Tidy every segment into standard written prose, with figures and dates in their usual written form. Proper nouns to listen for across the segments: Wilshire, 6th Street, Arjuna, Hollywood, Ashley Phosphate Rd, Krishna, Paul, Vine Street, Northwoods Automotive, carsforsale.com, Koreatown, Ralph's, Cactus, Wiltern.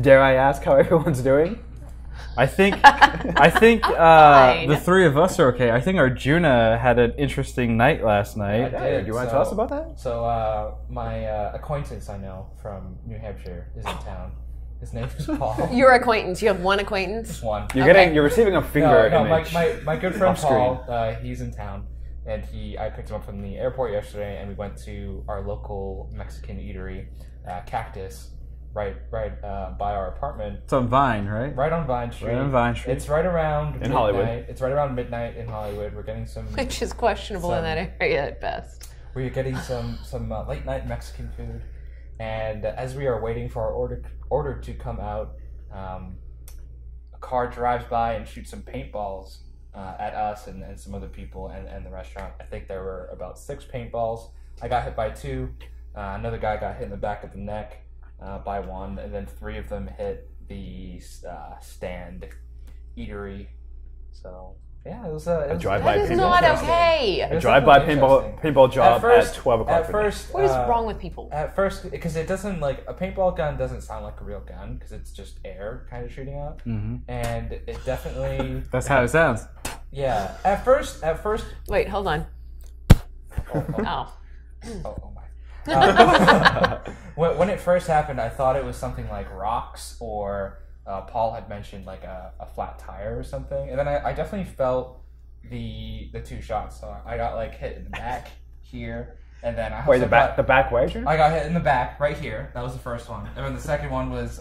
Dare I ask how everyone's doing? I think the three of us are okay. I think Arjuna had an interesting night last night. I did. You want to tell us about that? So my acquaintance I know from New Hampshire is in town. His name is Paul. Your acquaintance. You have one acquaintance? Just one. You're receiving a finger image. My good friend Paul, he's in town. And I picked him up from the airport yesterday, and we went to our local Mexican eatery, Cactus, right by our apartment. It's on Vine, right? Right on Vine Street. It's right around midnight. Hollywood. It's right around midnight in Hollywood. We're getting some... Which is questionable in that area at best. We're getting some late-night Mexican food. And as we are waiting for our order to come out, a car drives by and shoots some paintballs at us and some other people and the restaurant. I think there were about 6 paintballs. I got hit by 2. Another guy got hit in the back of the neck by 1, and then 3 of them hit the stand eatery. So yeah, it was a drive-by paintball. That is not okay. A drive-by paintball job at 12 o'clock. At first, what is wrong with people? At first, because it doesn't like a paintball gun doesn't sound like a real gun because it's just air kind of shooting out, and it definitely that's how it sounds. Yeah, at first. Wait, hold on. Oh. When it first happened, I thought it was something like rocks or Paul had mentioned like a flat tire or something. And then I definitely felt the 2 shots. So I got like hit in the back here, and then I I got hit in the back right here. That was the first one, and then the second one was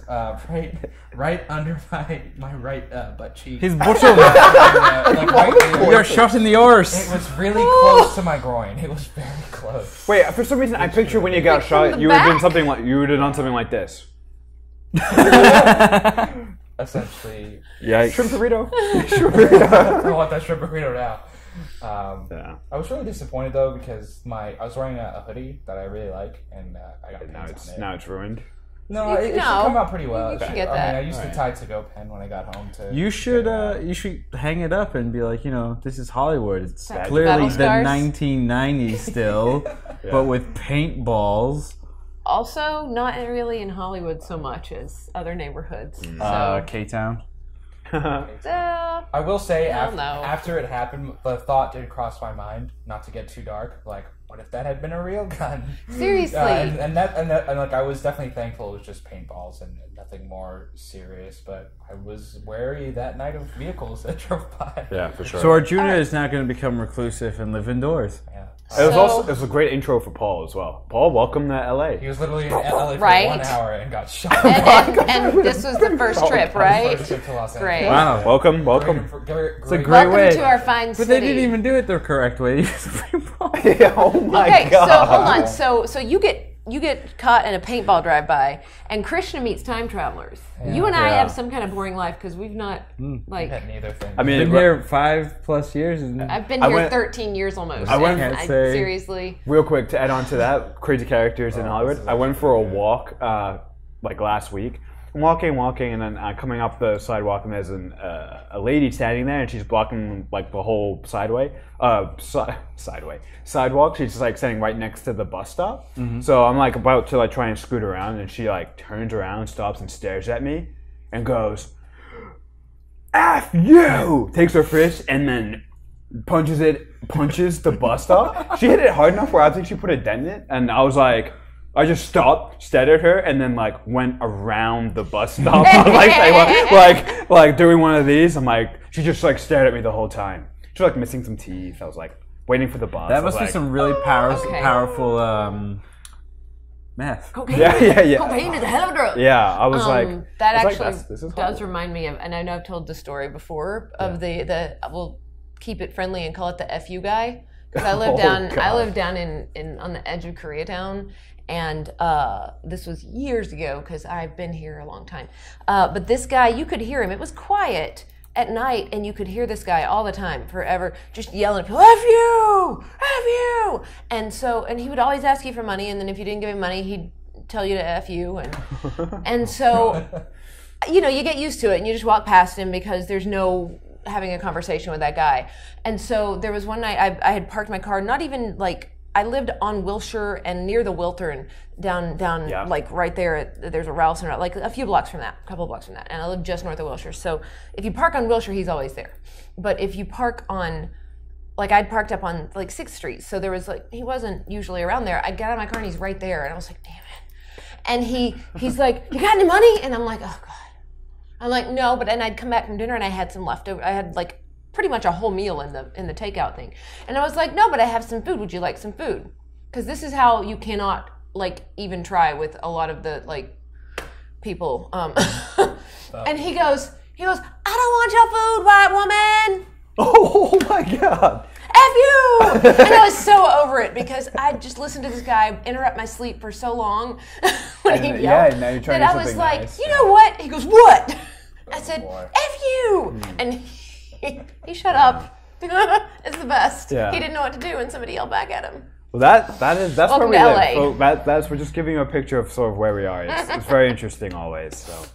right under my right butt cheek. His butcher. We are shot in the arse. It was really close to my groin. It was very close. Wait, for some reason I picture when you got shot, you would have done something like this. Essentially, yeah. Shrimp burrito. I want that shrimp burrito now. I was really disappointed though because I was wearing a hoodie that I really like, and I got now it's ruined. No, it should come out pretty well. You should get that. I mean, I used to tie to-go pen when I got home to. You should hang it up and be like, this is Hollywood. It's clearly the 1990s still, but with paintballs. Also, not really in Hollywood so much as other neighborhoods. K-Town. I will say, after it happened, the thought did cross my mind, not to get too dark, like, what if that had been a real gun? Seriously. And I was definitely thankful it was just paintballs and nothing more serious, but I was wary that night of vehicles that drove by. Yeah, for sure. So Arjuna is now going to become reclusive and live indoors. Yeah. It was a great intro for Paul as well. Paul, welcome to LA. He was literally in LA for 1 hour and got shot. And this was the first trip, right? First trip to Los Angeles. Great. Wow, welcome. It's a great way. Welcome to our fine city. But they didn't even do it the correct way. Yeah, oh my God. So hold on. So you get caught in a paintball drive-by, and Krishna meets time travelers. Yeah. You and I have some kind of boring life because we've not like. I mean, I've been here 5+ years. And I've been here 13 years almost. Seriously. Real quick to add on to that, crazy characters in Hollywood. I went for a walk like last week. I'm walking, and then coming up the sidewalk, and there's a lady standing there, and she's blocking like the whole sidewalk. She's just like standing right next to the bus stop. So I'm like about to like try and scoot around, and she like turns around, stops, and stares at me, and goes, "F you!" Takes her fist and then punches the bus stop. She hit it hard enough where I think she put a dent in it, and I was like. I just stopped, stared at her, and then like went around the bus stop, like doing one of these. I'm like, she just like stared at me the whole time. She was like missing some teeth. I was like waiting for the bus. That must be some really powerful meth. Cocaine. Yeah. Cocaine is a hell of a drug. Yeah, I was like, that actually does remind me of, and I know I've told the story before of the we'll keep it friendly and call it the FU guy because I lived down on the edge of Koreatown. And this was years ago because I've been here a long time. But this guy, you could hear him. It was quiet at night, and you could hear this guy all the time, forever, just yelling, "F you! F you!" And he would always ask you for money, and then if you didn't give him money, he'd tell you to F you. And so, you get used to it, and you just walk past him because there's no having a conversation with that guy. And so there was one night I had parked my car, not even like, I lived on Wilshire and near the Wiltern, down yeah. like right there. There's a Ralph's and like a few blocks from that, a couple of blocks from that, and I live just north of Wilshire. So if you park on Wilshire, he's always there. But if you park on, like I'd parked up on like 6th Street, so there was like, he wasn't usually around there. I got out of my car and he's right there, and I was like, damn it. And he's like, you got any money? And I'm like, oh God. I'm like, no, but and I'd come back from dinner and I had some leftover. I had like pretty much a whole meal in the takeout thing. And I was like, no, but I have some food. Would you like some food? Because this is how you cannot like even try with a lot of the like people. And he goes, I don't want your food, white woman. Oh my God. F you! And I was so over it because I just listened to this guy interrupt my sleep for so long when he yelled. Yeah, now you're trying to do something nice. And I was like, nice. You know what? He goes, what? I said, boy. F you! Mm. And he shut up. It's the best. Yeah. He didn't know what to do and somebody yelled back at him. Well, that's where we live. That's, we're just giving you a picture of sort of where we are. It's very interesting always. So.